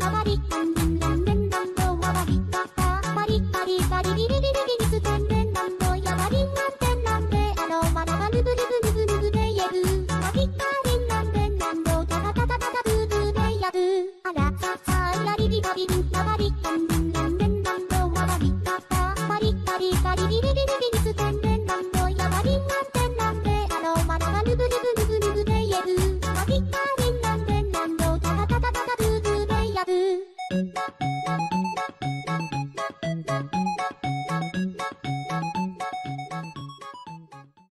Nobody.